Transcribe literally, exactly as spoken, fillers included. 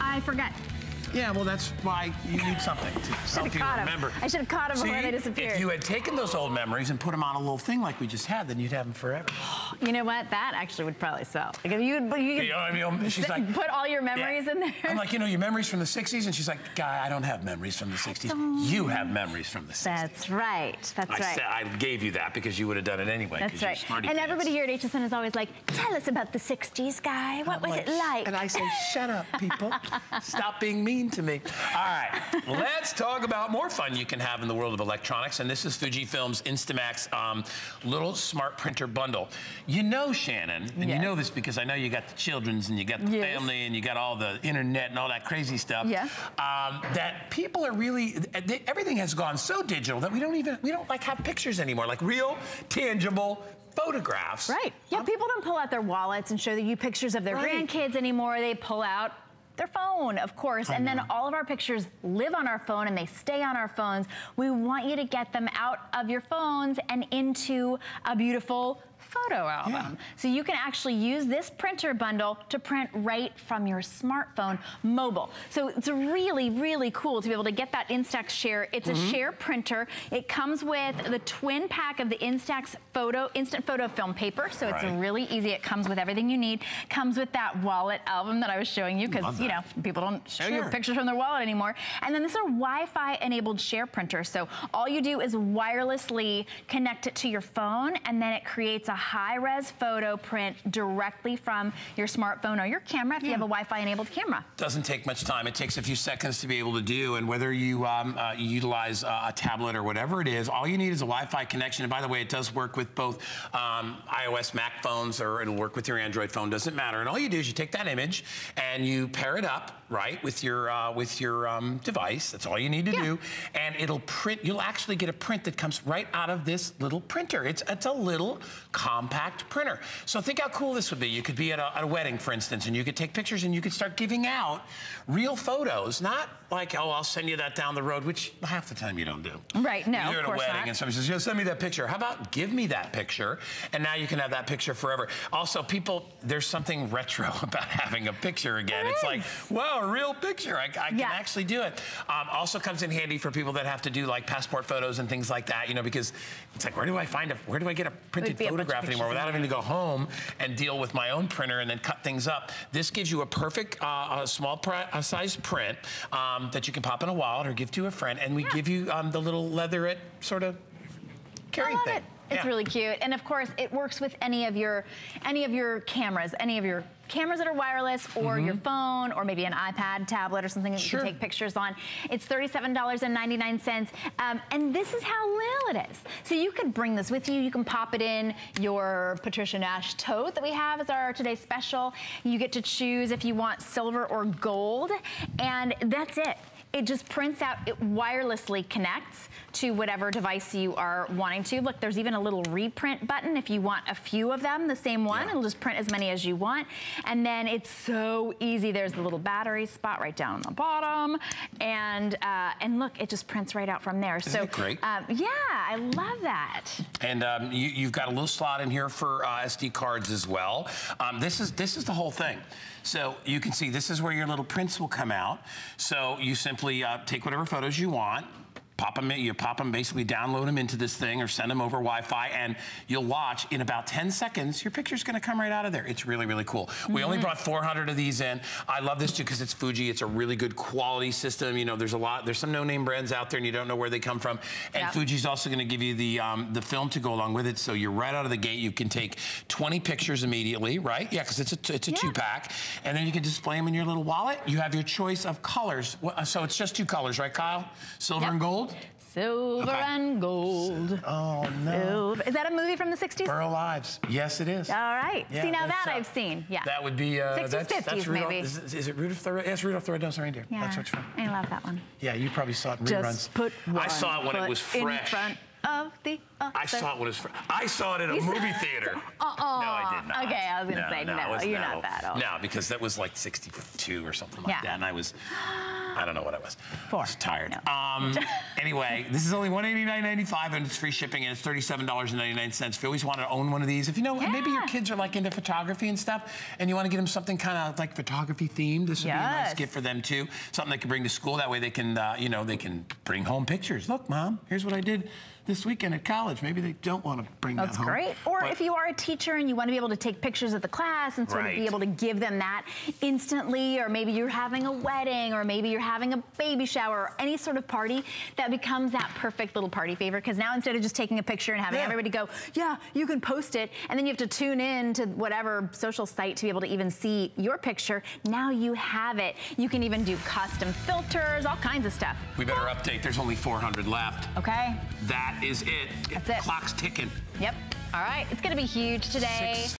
I forgot. Yeah, well, that's why you need something to something to remember. Him. I should have caught him See, before they disappeared. If you had taken those old memories and put them on a little thing like we just had, then you'd have them forever. You know what? That actually would probably sell. Like if you, you, you know, I mean, she's like, put all your memories yeah. in there. I'm like, you know, your memories from the sixties, and she's like, guy, I don't have memories from the sixties. You have memories from the sixties. That's right. That's I right. Said, I gave you that because you would have done it anyway. That's right. You're and kids. Everybody here at H S N is always like, tell us about the sixties, guy. What I'm was like, it like? And I say, shut up, people. Stop being mean. to me. All right, let's talk about more fun you can have in the world of electronics, and this is Fujifilm's Instax um, little smart printer bundle. You know, Shannon, and yes. you know this because I know you got the children's and you got the yes. family and you got all the internet and all that crazy stuff. Yeah. Um, that people are really they, everything has gone so digital that we don't even we don't like have pictures anymore, like real, tangible. Photographs. Right. Yeah. Um, people don't pull out their wallets and show you pictures of their right. grandkids anymore. They pull out. Their phone, of course, and then all of our pictures live on our phone and they stay on our phones. We want you to get them out of your phones and into a beautiful photo album. Yeah. So you can actually use this printer bundle to print right from your smartphone mobile. So it's really, really cool to be able to get that Instax Share. It's mm-hmm. a Share printer. It comes with the twin pack of the Instax photo, instant photo film paper. So it's right. really easy. It comes with everything you need. Comes with that wallet album that I was showing you because, you know, people don't show sure. you pictures from their wallet anymore. And then this is a Wi-Fi enabled Share printer. So all you do is wirelessly connect it to your phone and then it creates a high-res photo print directly from your smartphone or your camera if yeah. you have a Wi-Fi enabled camera. Doesn't take much time. It takes a few seconds to be able to do, and whether you um, uh, utilize uh, a tablet or whatever it is, all you need is a Wi-Fi connection. And by the way, it does work with both um, iOS, Mac phones, or it'll work with your Android phone. Doesn't matter. And all you do is you take that image and you pair it up right with your uh, with your um, device. That's all you need to yeah. do, and it'll print. You'll actually get a print that comes right out of this little printer. It's it's a little compact printer. So think how cool this would be. You could be at a, at a wedding, for instance, and you could take pictures and you could start giving out real photos, not like, oh, I'll send you that down the road, which half the time you don't do. Right, no, You're at a wedding not. and somebody says, yo, send me that picture. How about give me that picture? And now you can have that picture forever. Also, people, there's something retro about having a picture again. There it's is. like, wow, a real picture. I, I yeah. can actually do it. Um, also comes in handy for people that have to do like passport photos and things like that, you know, because it's like, where do I find a, where do I get a printed photograph? Anymore without having to go home and deal with my own printer and then cut things up. This gives you a perfect uh, a small pr a size print um, that you can pop in a wallet or give to a friend, and we yeah. give you um, the little leatherette sort of carry thing. It. It's yeah. really cute, and of course it works with any of your any of your cameras, any of your cameras that are wireless or mm-hmm. your phone or maybe an iPad, tablet or something that sure. you can take pictures on. It's thirty-seven ninety-nine. Um, and this is how little it is. So you could bring this with you. You can pop it in your Patricia Nash tote that we have as our today's special. You get to choose if you want silver or gold, and that's it. It just prints out, it wirelessly connects to whatever device you are wanting to. Look, there's even a little reprint button if you want a few of them, the same one. Yeah. It'll just print as many as you want. And then it's so easy. There's the little battery spot right down on the bottom. And uh, and look, it just prints right out from there. Isn't so it great? Um, yeah, I love that. And um, you, you've got a little slot in here for uh, S D cards as well. Um, this is this is the whole thing. So you can see this is where your little prints will come out. So you simply uh, take whatever photos you want, pop them in, you pop them, basically download them into this thing or send them over Wi-Fi, and you'll watch in about ten seconds, your picture's gonna come right out of there. It's really, really cool. Mm-hmm. We only brought four hundred of these in. I love this too, because it's Fuji. It's a really good quality system. You know, there's a lot, there's some no-name brands out there and you don't know where they come from. And yep. Fuji's also gonna give you the, um, the film to go along with it. So you're right out of the gate. You can take twenty pictures immediately, right? Yeah, because it's a, it's a yeah. two pack. And then you can display them in your little wallet. You have your choice of colors. So it's just two colors, right, Kyle? Silver yep. and gold? Silver okay. and gold. Oh, no. Silver. Is that a movie from the sixties? Burl Ives. Yes, it is. All right. Yeah, see, now that uh, I've seen. Yeah. That would be... Uh, sixties, that's, fifties, that's Rudolph, maybe. Is, is it Rudolph the Red? Yes, Rudolph the Red Nosed Reindeer. Yeah. That's what's from. I love that one. Yeah, you probably saw it in reruns. Just put one I saw it when it was fresh. In front of the uh, I saw it when it was first. I saw it in a movie theater. Uh oh. No, I did not. Okay, I was gonna no, say no. no you're no. not that old. No, because that was like sixty-two or something like yeah. that, and I was, I don't know what I was. Four. I was tired. No. Um. Anyway, this is only one eighty-nine ninety-five, and it's free shipping, and it's thirty-seven ninety-nine. If you always want to own one of these, if you know yeah. maybe your kids are like into photography and stuff, and you want to get them something kind of like photography themed, this would yes. be a nice gift for them too. Something they can bring to school. That way they can, uh, you know, they can bring home pictures. Look, Mom, here's what I did this weekend at college. Maybe they don't want to bring That's that home. That's great. Or but if you are a teacher and you want to be able to take pictures of the class and sort right. of be able to give them that instantly, or maybe you're having a wedding, or maybe you're having a baby shower, or any sort of party, that becomes that perfect little party favor, because now instead of just taking a picture and having yeah. everybody go, yeah, you can post it, and then you have to tune in to whatever social site to be able to even see your picture, now you have it. You can even do custom filters, all kinds of stuff. We better update. There's only four hundred left. Okay. That is it. That's it. Clock's ticking. Yep. All right. It's going to be huge today. Six